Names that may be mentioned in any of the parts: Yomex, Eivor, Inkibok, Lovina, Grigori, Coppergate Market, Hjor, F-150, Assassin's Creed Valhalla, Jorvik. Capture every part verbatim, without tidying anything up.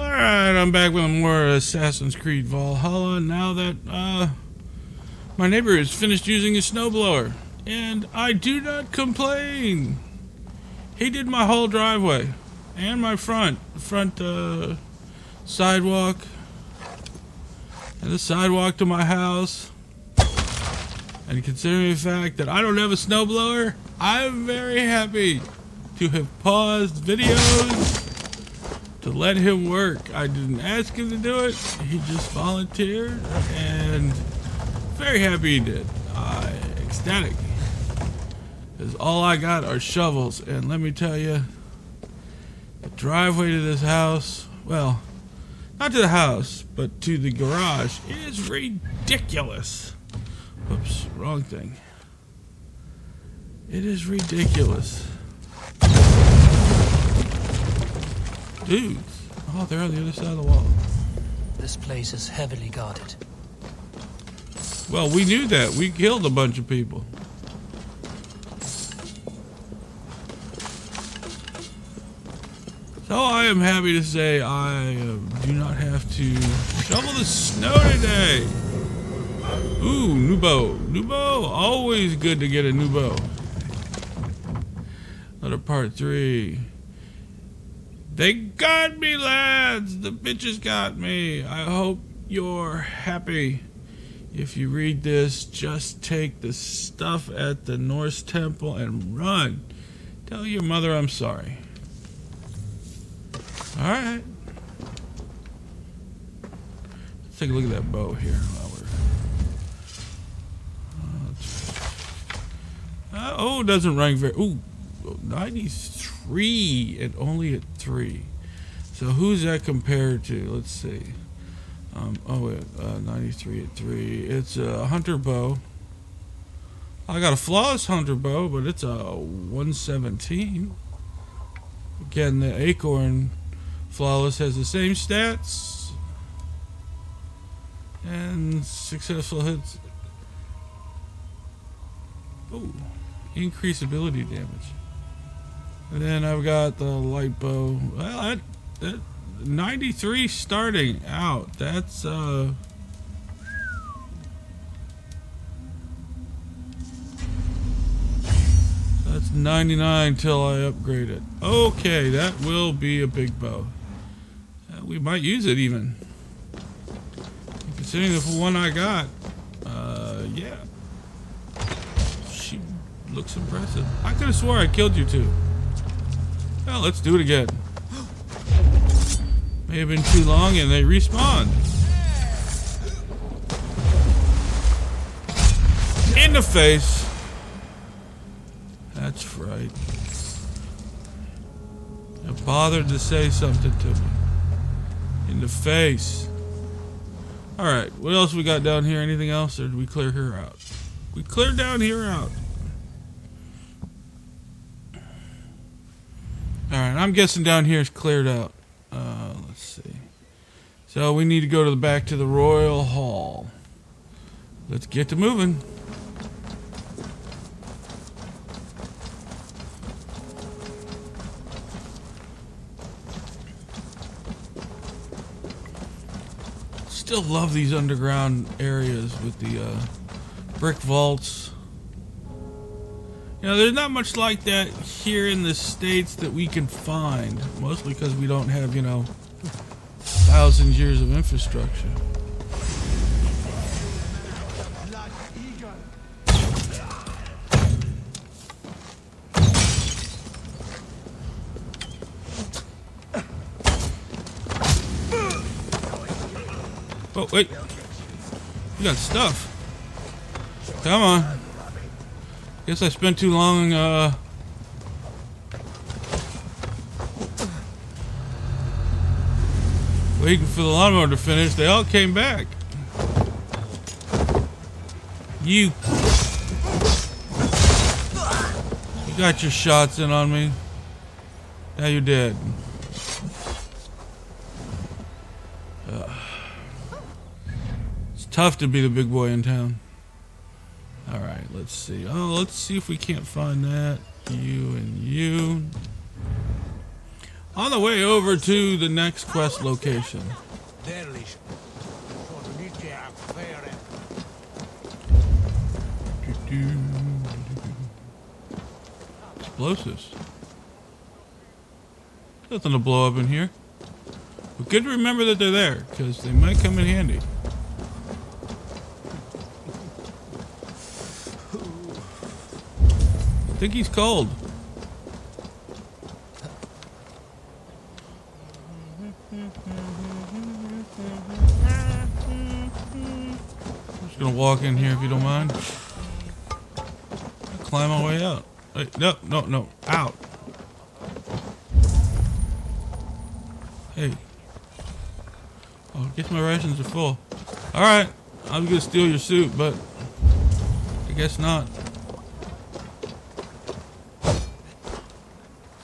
Alright, I'm back with more Assassin's Creed Valhalla now that uh, my neighbor has finished using his snowblower. And I do not complain. He did my whole driveway and my front, front uh, sidewalk, and the sidewalk to my house. And considering the fact that I don't have a snowblower, I'm very happy to have paused videos to let him work. I didn't ask him to do it. He just volunteered, and very happy he did. Uh, ecstatic. Because all I got are shovels, and let me tell you, the driveway to this house, well, not to the house, but to the garage, is ridiculous. Whoops, wrong thing. It is ridiculous. Dudes. Oh, they're on the other side of the wall. This place is heavily guarded. Well, we knew that. We killed a bunch of people. So I am happy to say I uh, do not have to shovel the snow today. Ooh, new bow. New bow. Always good to get a new bow. Another part three. They got me, lads! The bitches got me! I hope you're happy. If you read this, just take the stuff at the Norse temple and run. Tell your mother I'm sorry. Alright. Let's take a look at that bow here while we're... Uh, oh, it doesn't rank very... Ooh. ninety-three and only at three. So who's that compared to? Let's see. Um, oh wait, uh, ninety-three at three. It's a hunter bow. I got a flawless hunter bow, but it's a one seventeen. Again, the acorn flawless has the same stats and successful hits. Oh, increase ability damage. And then I've got the light bow. Well, that, that ninety-three starting out. That's uh, that's ninety-nine till I upgrade it. Okay, that will be a big bow. Uh, we might use it even. Considering the one I got, uh, yeah, she looks impressive. I could have swore I killed you two. Well, let's do it again. May have been too long and they respawn. In the face. That's right. I bothered to say something to me. In the face. Alright, what else we got down here? Anything else, or did we clear her out? We cleared down here out. Alright, I'm guessing down here is cleared out. Uh, let's see. So we need to go to the back to the Royal Hall. Let's get to moving. Still love these underground areas with the uh, brick vaults. You know, there's not much like that here in the States that we can find. Mostly because we don't have, you know, thousands years of infrastructure. Oh, wait. You got stuff. Come on. Guess I spent too long, uh... waiting for the lawnmower to finish. They all came back. You... You got your shots in on me. Now you're dead. Uh, it's tough to be the big boy in town. Alright, let's see. Oh, let's see if we can't find that. You and you. On the way over to the next quest location. Explosives. Nothing to blow up in here. But good to remember that they're there, because they might come in handy. I think he's cold. I'm just gonna walk in here if you don't mind. I'll climb my way out. Wait, no, no, no, out. Hey. Oh, I guess my rations are full. Alright, I was gonna steal your suit, but I guess not.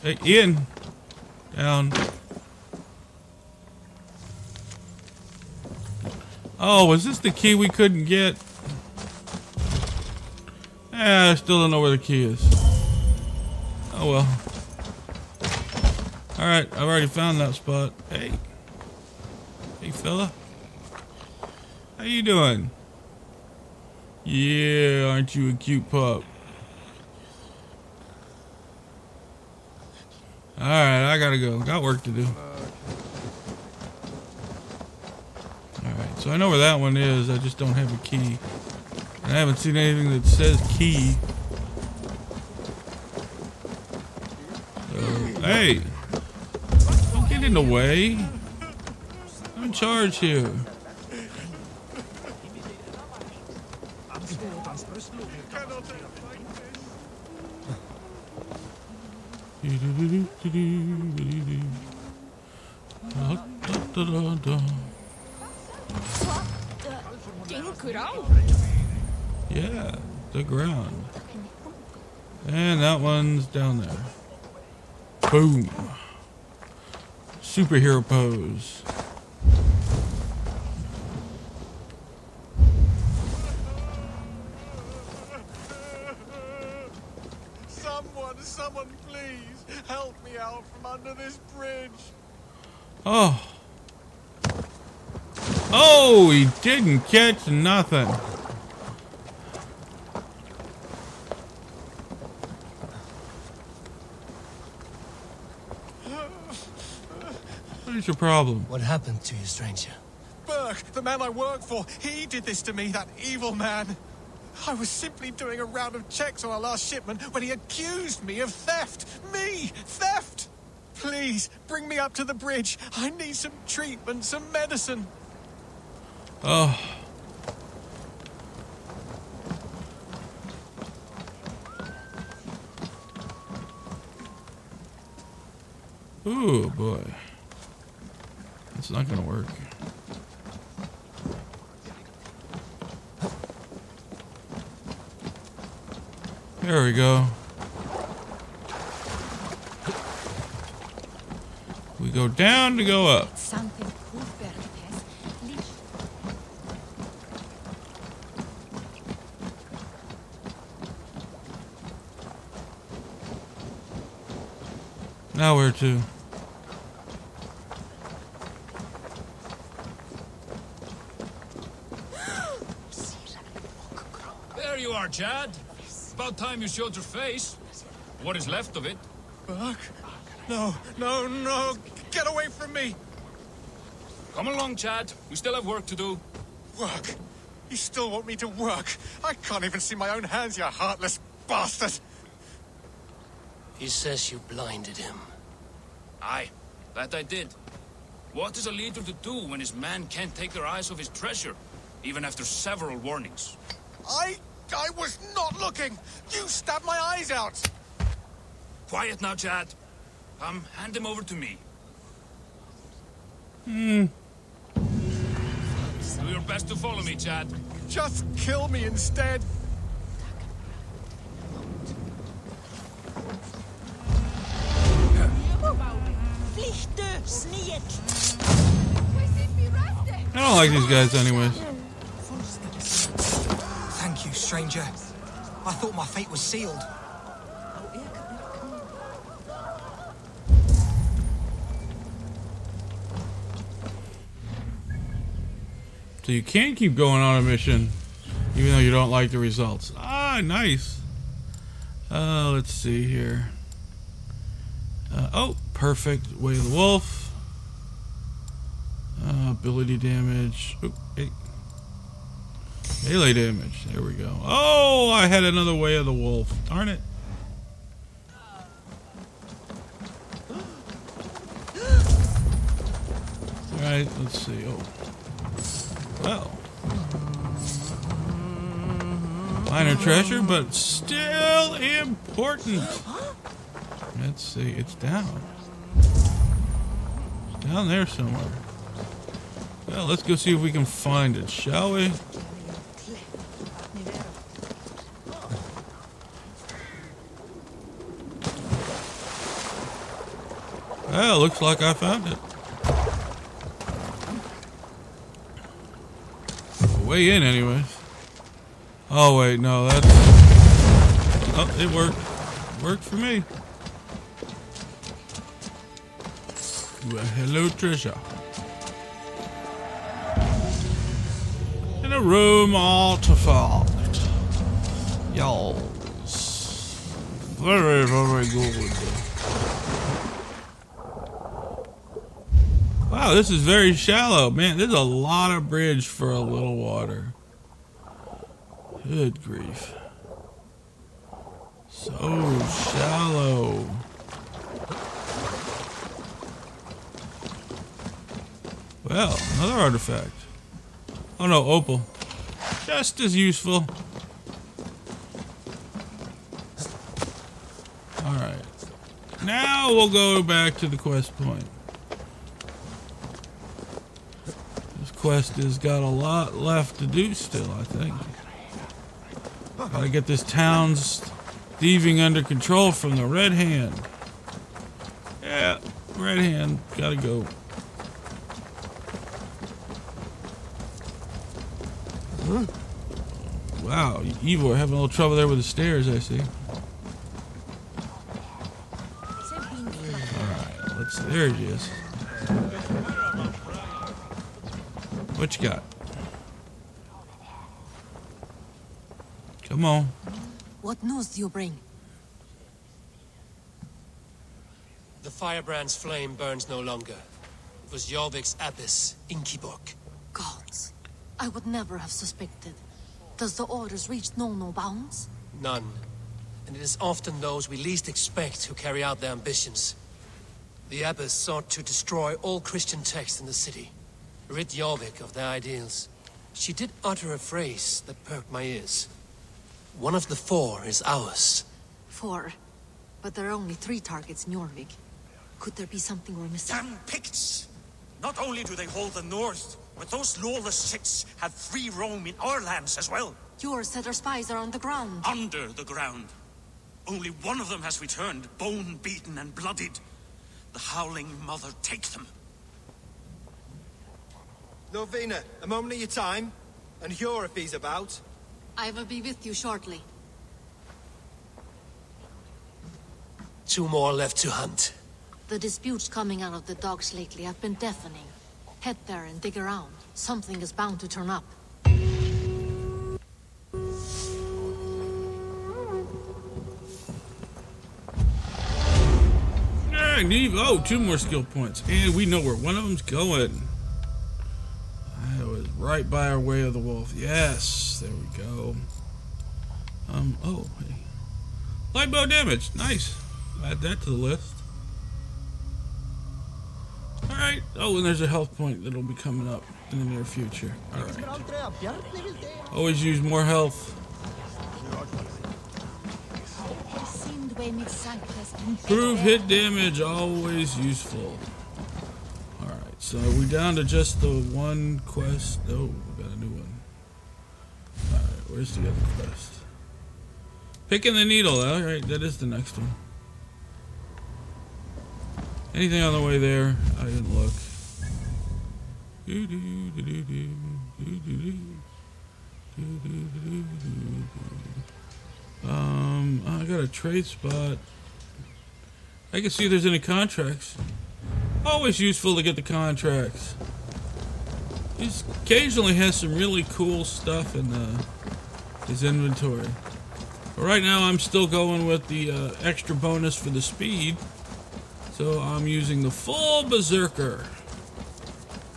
Hey, Ian! Down. Oh, was this the key we couldn't get? Eh, I still don't know where the key is. Oh well. Alright, I've already found that spot. Hey. Hey, fella. How you doing? Yeah, aren't you a cute pup? Alright, I gotta go. Got work to do. Alright, so I know where that one is. I just don't have a key. And I haven't seen anything that says key. So, hey! Don't get in the way. I'm in charge here. Yeah, the ground. And that one's down there. Boom. Superhero pose. Someone, someone please help me out from under this bridge. Oh. Oh, he didn't catch nothing. What is your problem? What happened to you, stranger? Burke, the man I work for, he did this to me, that evil man. I was simply doing a round of checks on our last shipment when he accused me of theft. Me, theft! Please, bring me up to the bridge. I need some treatment, some medicine. Oh. Ooh, boy. It's not gonna work. There we go. We go down to go up. Now where to? There you are, Chad. About time you showed your face. What is left of it? Burke? No, no, no. Get away from me. Come along, Chad. We still have work to do. Work? You still want me to work? I can't even see my own hands, you heartless bastard. He says you blinded him. Aye, that I did. What is a leader to do when his man can't take their eyes off his treasure, even after several warnings? I... I was not looking! You stabbed my eyes out! Quiet now, Chad. Come, hand him over to me. Hmm. Do your best to follow me, Chad. Just kill me instead. I don't like these guys anyways. Thank you, stranger. I thought my fate was sealed. So you can keep going on a mission, even though you don't like the results. Ah, nice. Uh, let's see here. Uh, oh, perfect. Way of the Wolf. Uh, ability damage. Oop, hey. Melee damage. There we go. Oh, I had another Way of the Wolf. Darn it. All right, let's see. Oh, well, minor treasure, but still important. Let's see, it's down, it's down there somewhere. Well, let's go see if we can find it, shall we? Well, looks like I found it. Way in, anyways. Oh wait, no, that's. Oh, it worked. It worked for me. Well, hello, treasure. In a room artifact. Y'all's very, very good. Wow, this is very shallow. Man, there's a lot of bridge for a little water. Good grief. So shallow. Well, another artifact. Oh no, opal. Just as useful. Alright. Now we'll go back to the quest point. Quest has got a lot left to do still, I think. Gotta get this town's thieving under control from the Red Hand. Yeah, Red Hand, gotta go. Wow, Eivor having a little trouble there with the stairs, I see. Alright, let's, there it is. What you got? Come on. What news do you bring? The firebrand's flame burns no longer. It was Jorvik's abyss, Inkibok. Gods, I would never have suspected. Does the orders reach no no bounds? None. And it is often those we least expect who carry out their ambitions. The abbess sought to destroy all Christian texts in the city. Rid Jorvik of their ideals. She did utter a phrase that perked my ears. One of the four is ours. Four? But there are only three targets in Jorvik. Could there be something we're missing? Damn Picts! Not only do they hold the north, but those lawless Six have free roam in our lands as well. Yours said our spies are on the ground. Under the ground. Only one of them has returned, bone beaten and bloodied. The Howling Mother, take them. Lovina, a moment of your time, and Hjor if he's about. I will be with you shortly. Two more left to hunt. The disputes coming out of the docks lately have been deafening. Head there and dig around. Something is bound to turn up. Yeah, Neve. Oh, two more skill points, and we know where one of them's going. Right by our Way of the Wolf. Yes, there we go. Um, oh, hey. Light bow damage. Nice. Add that to the list. Alright. Oh, and there's a health point that'll be coming up in the near future. Alright. Always use more health. Improve hit damage. Always useful. So we're down to just the one quest. Oh, we got a new one. Alright, where's the other quest? Picking the needle. Alright, that is the next one. Anything on the way there? I didn't look. Um, I got a trade spot. I can see if there's any contracts. Always useful to get the contracts. He occasionally has some really cool stuff in uh, his inventory. But right now I'm still going with the uh, extra bonus for the speed. So I'm using the full Berserker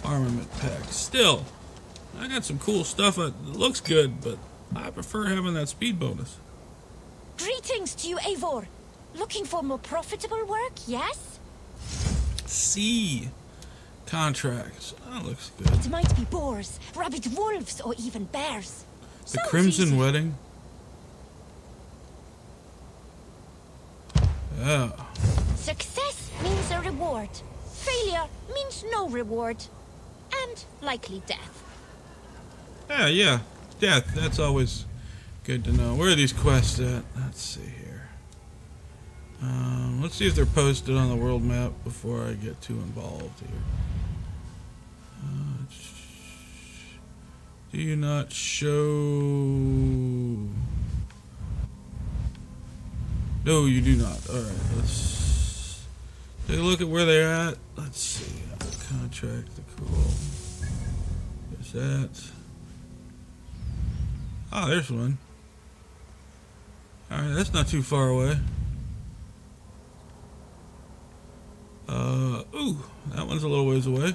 armament pack. Still, I got some cool stuff. It looks good, but I prefer having that speed bonus. Greetings to you, Eivor. Looking for more profitable work, yes? See. Contracts. That looks good. It might be boars, rabbit wolves, or even bears. The Sounds Crimson easy. Wedding? Yeah. Success means a reward. Failure means no reward. And likely death. Yeah, yeah. Death. That's always good to know. Where are these quests at? Let's see here. Um, let's see if they're posted on the world map before I get too involved here. Uh, do you not show? No, you do not. Alright, let's take a look at where they're at. Let's see. Contract, the cool. There's that. Ah, oh, there's one. Alright, that's not too far away. Uh, ooh, that one's a little ways away.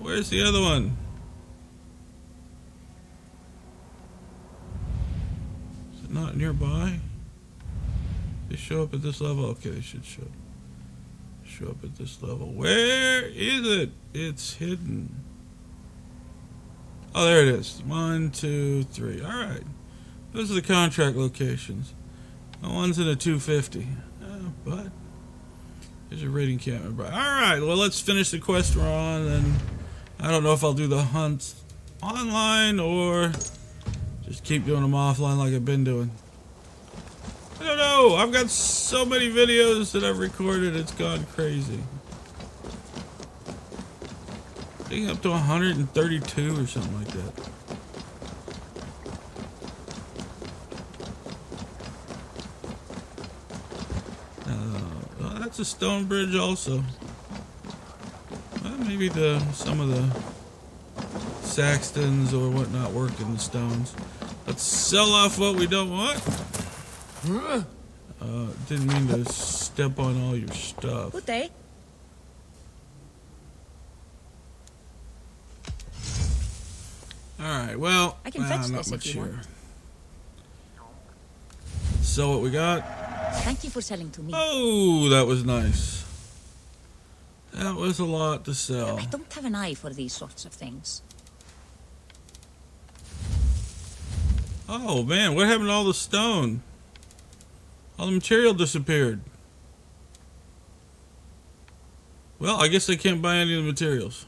Where's the other one? Is it not nearby? They show up at this level? Okay, they should show, show up at this level. Where is it? It's hidden. Oh, there it is. One, two, three. All right. Those are the contract locations. The one's in a two fifty. Uh, but there's a raiding camp. All right. Well, let's finish the quest we're on. And I don't know if I'll do the hunt online or just keep doing them offline like I've been doing. I don't know. I've got so many videos that I've recorded. It's gone crazy. I think up to one hundred thirty-two or something like that. Uh, well, that's a stone bridge also. Well, maybe the some of the Saxtons or whatnot worked in the stones. Let's sell off what we don't want. Uh, didn't mean to step on all your stuff. Good day. Alright, well, I can ah, fetch not this much if you here. Want. So what we got? Thank you for selling to me. Oh, that was nice. That was a lot to sell. I don't have an eye for these sorts of things. Oh man, what happened to all the stone? All the material disappeared. Well, I guess I can't buy any of the materials.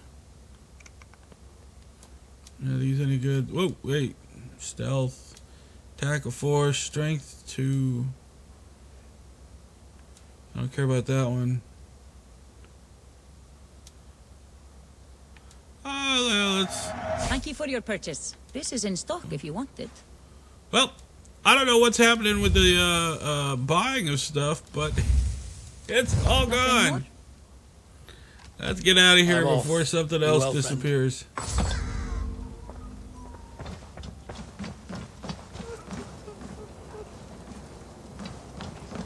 Are these any good? Whoa, wait. Stealth, attack of force, strength two. I don't care about that one. Oh, well, let's... Thank you for your purchase. This is in stock if you want it. Well, I don't know what's happening with the uh, uh, buying of stuff, but it's all gone. Let's get out of here I'm before off. Something else well, disappears. Friend.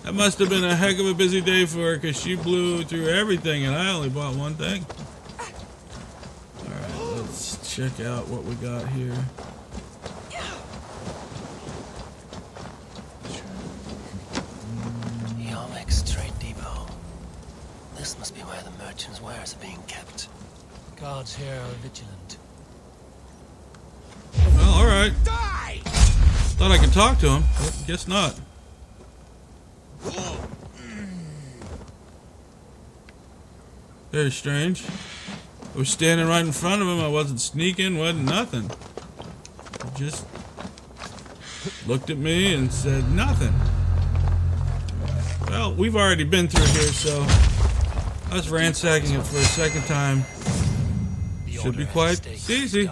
That must have been a heck of a busy day for her, because she blew through everything, and I only bought one thing. Alright, let's check out what we got here. Yomex Trade Depot. This must be where the merchants' wares are being kept. Guards here are vigilant. Well, alright. Thought I could talk to him, but guess not. Very strange. I was standing right in front of him. I wasn't sneaking, wasn't nothing. He just looked at me and said nothing. Well, we've already been through here, so I was ransacking it for a second time. Should be quite easy.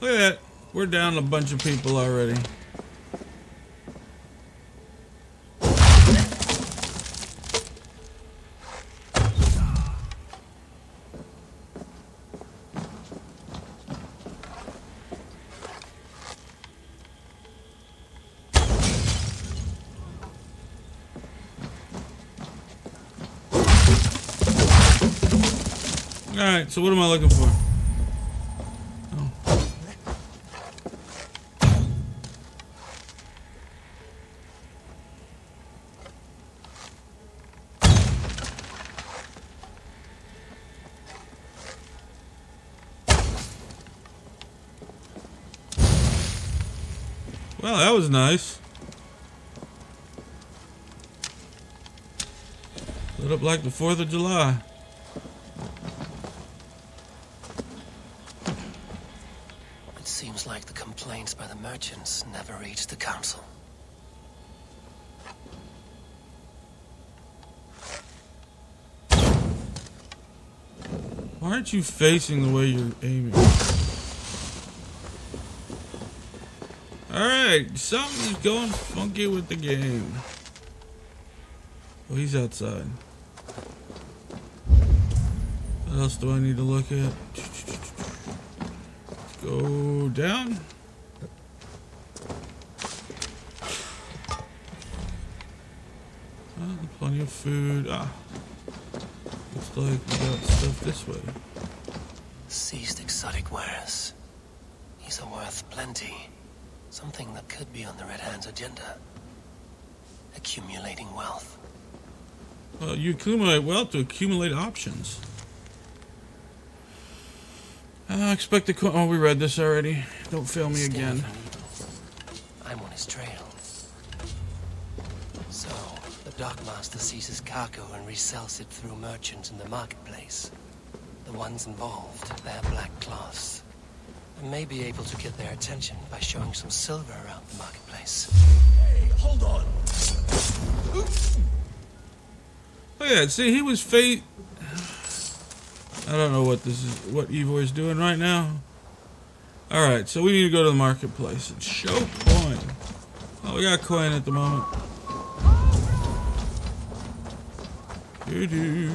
Look at that. We're down a bunch of people already. Alright, so what am I looking for? Oh. Well, that was nice. Lit up like the fourth of July. It seems like the complaints by the merchants never reached the council. Why aren't you facing the way you're aiming? Alright, something's going funky with the game. Oh, he's outside. What else do I need to look at? Let's go down. Oh, plenty of food. Ah, looks like we got stuff this way. Seized exotic wares. These are worth plenty. Something that could be on the Red Hand's agenda. Accumulating wealth. Well, you accumulate wealth to accumulate options. I expect the. Oh, we read this already. Don't fail me again. I'm on his trail. So, the Dockmaster seizes cargo and resells it through merchants in the marketplace. The ones involved, their black cloths. I may be able to get their attention by showing some silver around the marketplace. Hey, hold on! Oops. Oh yeah, see, he was fate. I don't know what this is, what Eivor is doing right now. Alright, so we need to go to the marketplace and show coin. Oh, we got coin at the moment. Doo -doo.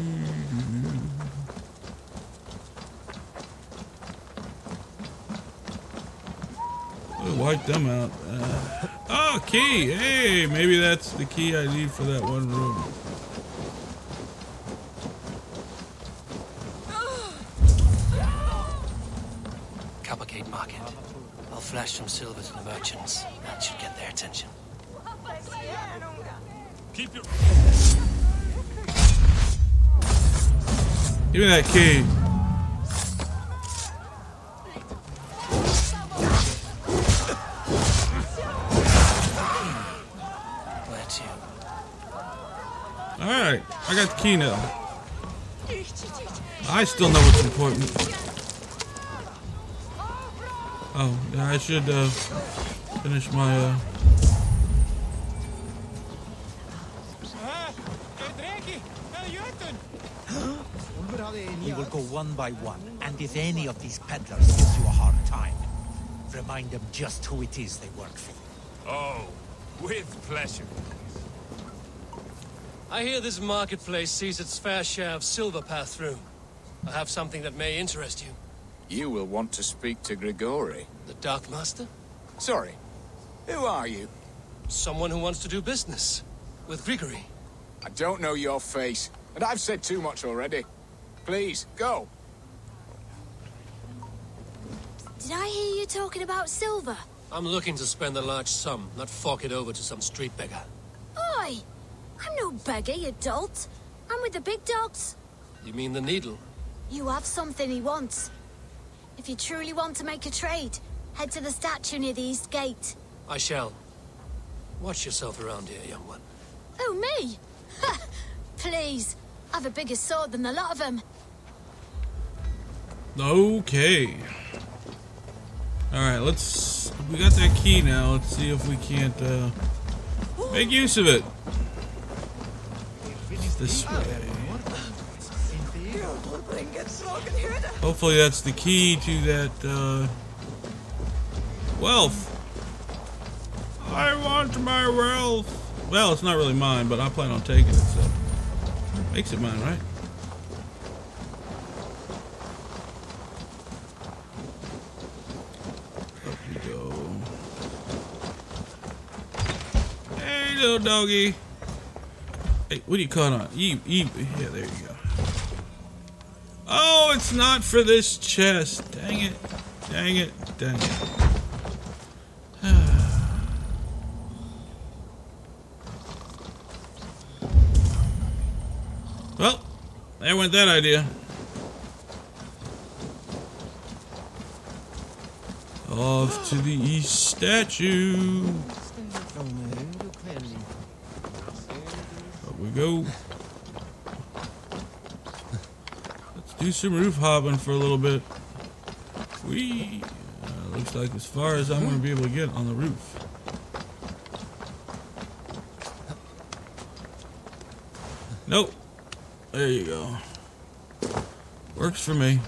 We'll wipe them out. Uh, oh, key! Hey, maybe that's the key I need for that one room. Coppergate Market. I'll flash some silver to the merchants. That should get their attention. Keep your. Give me that key. Alright, I got the key now. I still know what's important. Oh, yeah, I should uh, finish my. Uh... We will go one by one, and if any of these peddlers gives you a hard time, remind them just who it is they work for. Oh, with pleasure. I hear this marketplace sees its fair share of silver pass through. I have something that may interest you. You will want to speak to Grigori. The Darkmaster? Sorry. Who are you? Someone who wants to do business. With Grigori. I don't know your face, and I've said too much already. Please, go. Did I hear you talking about silver? I'm looking to spend a large sum, not fork it over to some street beggar. Oi! I'm no beggar, you dolt. I'm with the big dogs. You mean the Needle? You have something he wants. If you truly want to make a trade, head to the statue near the east gate. I shall. Watch yourself around here, young one. Oh, me? Please. I have a bigger sword than the lot of them. Okay. Alright, let's... We got that key now. Let's see if we can't uh, make use of it. This way. Hopefully that's the key to that uh, wealth. I want my wealth. Well, it's not really mine, but I plan on taking it, so makes it mine, right? Up we go. Hey, little doggy. Hey, what are you caught on? Eve, Eve. Yeah, there you go. Oh, it's not for this chest. Dang it. Dang it. Dang it. Well, there went that idea. Off to the east statue. Up we go. Let's do some roof hopping for a little bit. Whee! Uh, looks like as far as I'm going to be able to get on the roof. Nope. There you go. Works for me.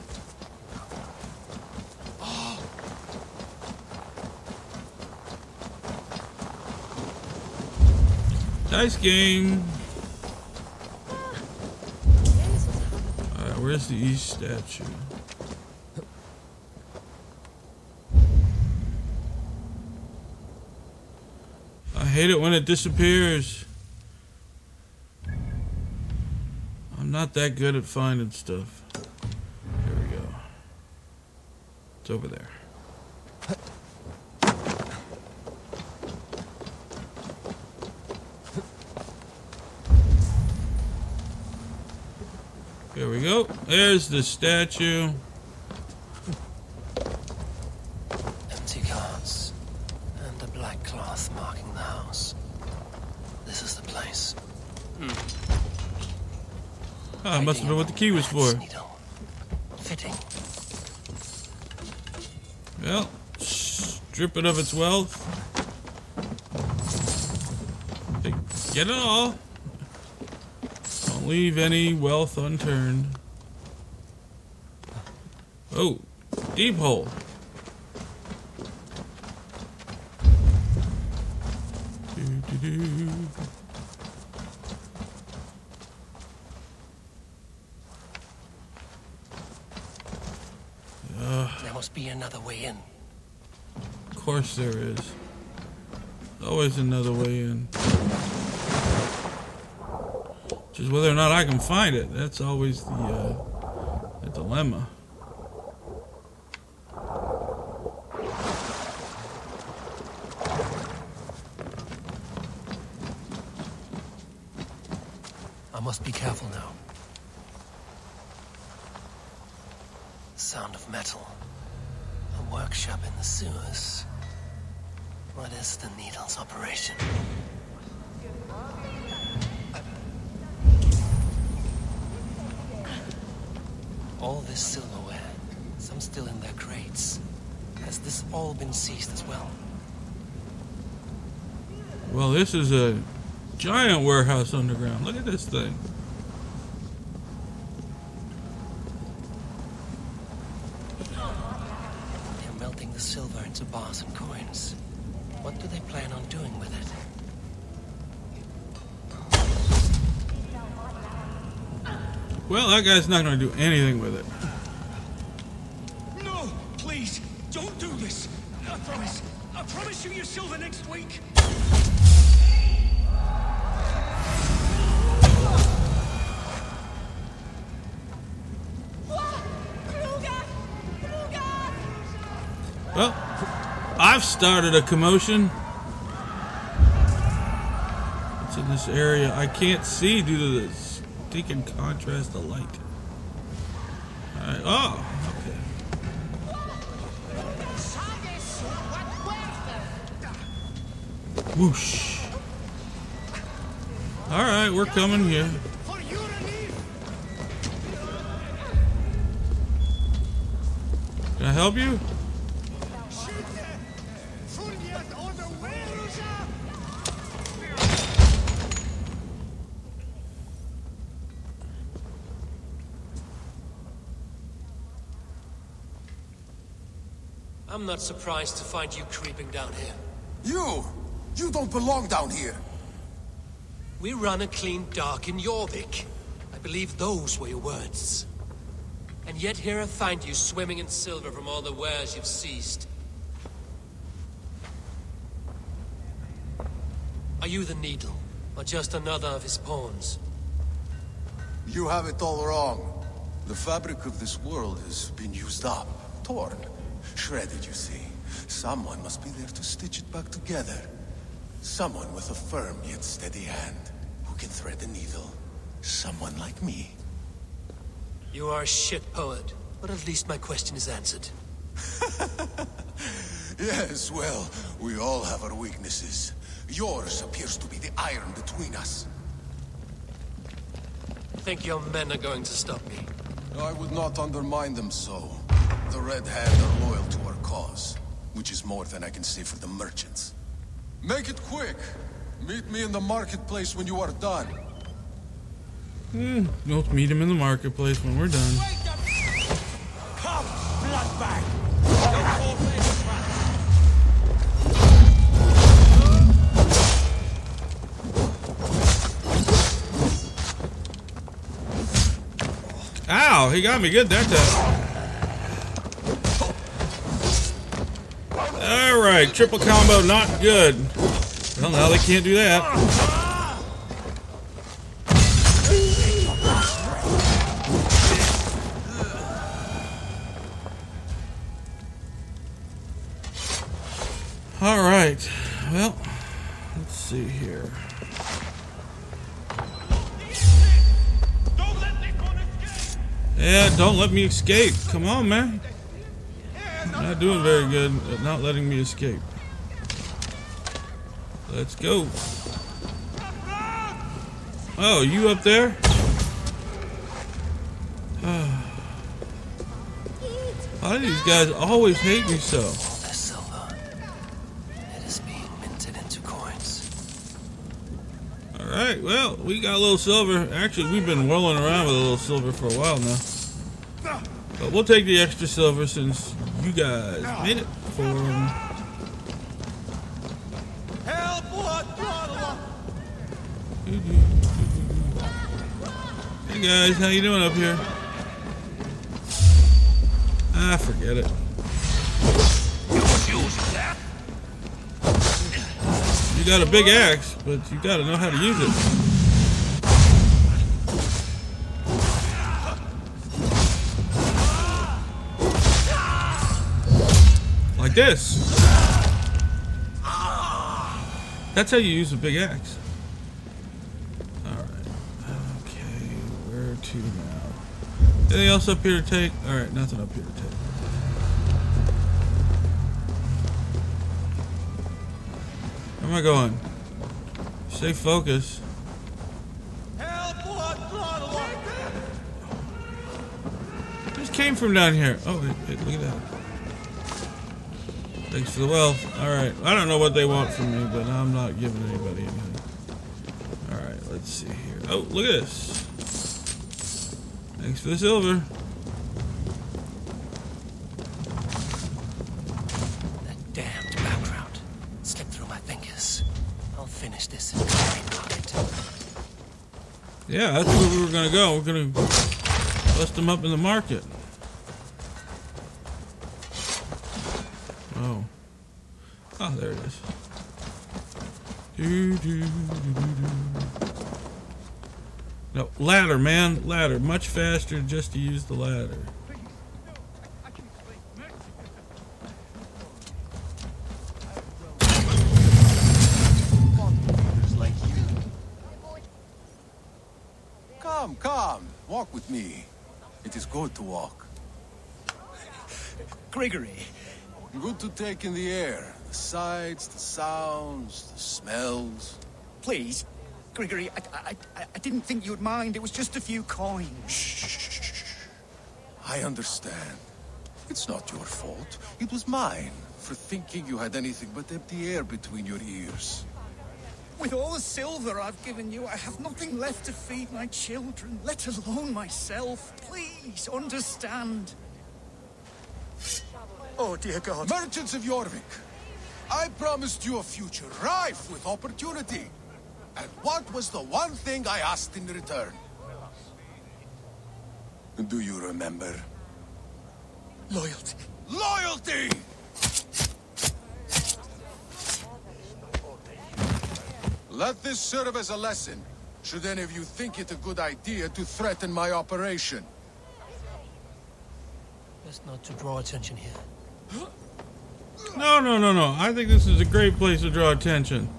Dice game. Alright, where's the east statue? I hate it when it disappears. I'm not that good at finding stuff. Here we go. It's over there. There we go. There's the statue. Empty carts and a black cloth marking the house. This is the place. Hmm. Ah, must have been what the key was for. Fitting. Well, strip it of its wealth. Get it all. Leave any wealth unturned. Oh, deep hole. Doo, doo, doo. Uh, there must be another way in. Of course there is. There's always another way in. Just whether or not I can find it, that's always the, uh, the dilemma. I must be careful now. Sound of metal. A workshop in the sewers. What is the needle's operation? All this silverware, some still in their crates. Has this all been seized as well? Well, this is a giant warehouse underground. Look at this thing. They're melting the silver into bars and coins. What do they plan on doing with it? Well, that guy's not going to do anything with it. No, please, don't do this. I promise. I promise you your silver next week. Well, I've started a commotion. It's in this area. I can't see due to this. They can contrast the light. All right. Oh, okay. Whoosh. All right, we're coming here. Can I help you? I'm not surprised to find you creeping down here. You! You don't belong down here! We run a clean dark in Jorvik. I believe those were your words. And yet here I find you swimming in silver from all the wares you've seized. Are you the Needle, or just another of his pawns? You have it all wrong. The fabric of this world has been used up, torn, shredded, you see. Someone must be there to stitch it back together. Someone with a firm yet steady hand, who can thread the needle. Someone like me. You are a shit poet, but at least my question is answered. Yes, well, we all have our weaknesses. Yours appears to be the iron between us. I think your men are going to stop me. I would not undermine them so. The Red Hand are loyal to our cause, which is more than I can say for the merchants. Make it quick! Meet me in the marketplace when you are done. Mm, don't meet him in the marketplace when we're done. Wait up. Come, bloodbag! Ow, he got me good that time. Alright, triple combo, not good. Well, now they can't do that. Alright, well, let's see here. Yeah, don't let me escape. Come on, man. You're not doing very good at not letting me escape. Let's go. Oh, you up there? Why do these guys always hate me so? Alright, well, we got a little silver. Actually, we've been whirling around with a little silver for a while now. But we'll take the extra silver since you guys made it for um... Hey guys, how you doing up here? Ah, forget it. You got a big axe, but you gotta know how to use it. This. That's how you use a big axe. Alright. Okay, where to now? Anything else up here to take? Alright, nothing up here to take. Where am I going? Stay focused. Just came from down here. Oh, wait, wait, look at that. Thanks for the wealth. Alright, I don't know what they want from me, but I'm not giving anybody anything. Alright, let's see here. Oh, look at this. Thanks for the silver. That damned background slipped through my fingers. I'll finish this in the green market. Yeah, that's where we were gonna go. We're gonna bust them up in the market. Oh. Ah, oh, there it is. Doo, doo, doo, doo, doo. No, ladder, man. Ladder. Much faster just to use the ladder. Come, come. Walk with me. It is good to walk. Grigori. Good to take in the air. The sights, the sounds, the smells. Please, Grigori, I, I, I didn't think you'd mind. It was just a few coins. Shh, shh, shh. I understand. It's not your fault. It was mine for thinking you had anything but empty air between your ears. With all the silver I've given you, I have nothing left to feed my children, let alone myself. Please, understand. Oh, dear God. Merchants of Jorvik, I promised you a future rife with opportunity. And what was the one thing I asked in return? Do you remember? Loyalty. Loyalty! Let this serve as a lesson, should any of you think it a good idea to threaten my operation. Best not to draw attention here. No, no, no, no. I think this is a great place to draw attention.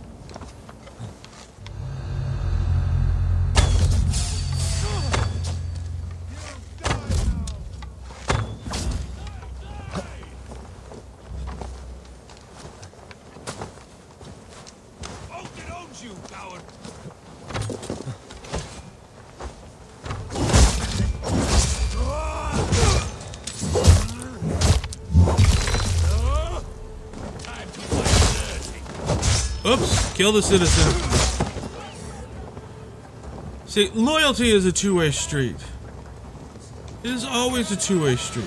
Kill the citizen. See, loyalty is a two-way street. It is always a two-way street.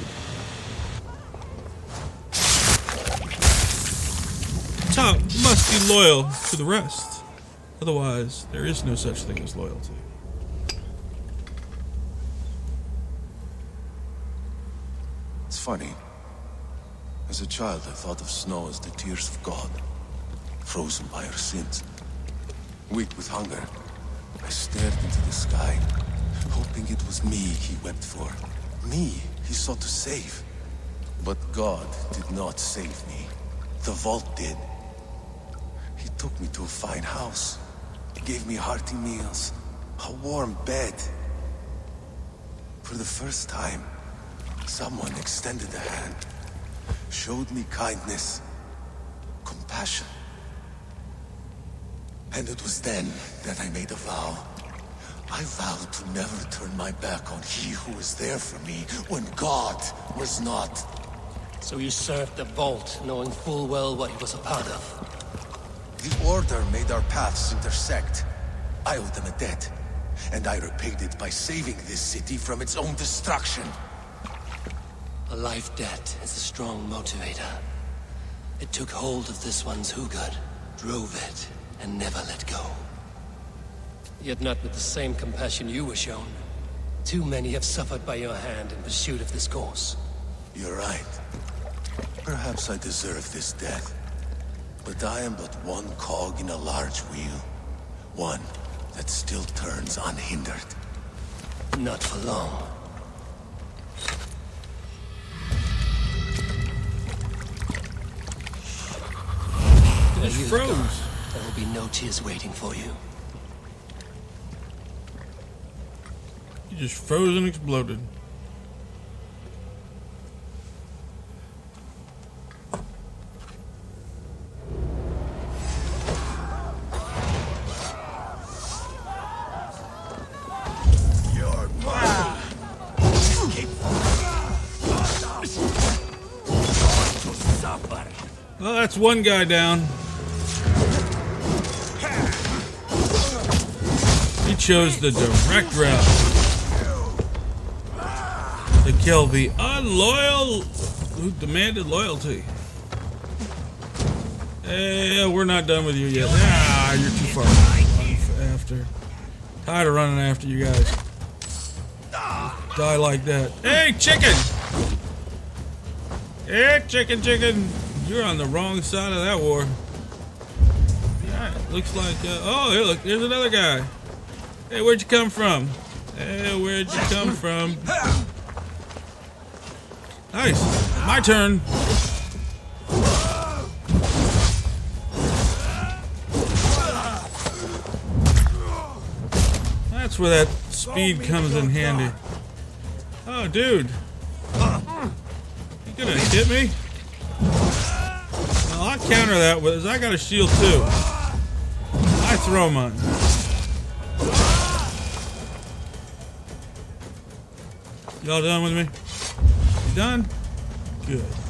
Top must be loyal to the rest. Otherwise, there is no such thing as loyalty. It's funny. As a child, I thought of snow as the tears of God. Frozen by our sins. Weak with hunger, I stared into the sky, hoping it was me he wept for. Me he sought to save. But God did not save me. The vault did. He took me to a fine house. He gave me hearty meals, a warm bed. For the first time, someone extended a hand, showed me kindness, compassion. And it was then that I made a vow. I vowed to never turn my back on he who was there for me when God was not. So you served the vault, knowing full well what he was a part of. The Order made our paths intersect. I owed them a debt, and I repaid it by saving this city from its own destruction. A life debt is a strong motivator. It took hold of this one's hugad, drove it, and never let go. Yet not with the same compassion you were shown. Too many have suffered by your hand in pursuit of this course. You're right. Perhaps I deserve this death. But I am but one cog in a large wheel. One that still turns unhindered. Not for long. It froze. There will be no tears waiting for you. You just froze and exploded. Well, that's one guy down. Chose the direct route to kill the unloyal who demanded loyalty. Hey, we're not done with you yet. Ah, you're too far after. Tired of running after you guys. Die like that. Hey, chicken! Hey, chicken, chicken! You're on the wrong side of that war. Alright, looks like. Uh, oh, here, look, there's another guy. Hey, where'd you come from? Hey, where'd you come from? Nice. My turn. That's where that speed comes in handy. Oh, dude. You gonna hit me? Well, I'll counter that with, I got a shield too. I throw mine. Y'all done with me? You done? Good.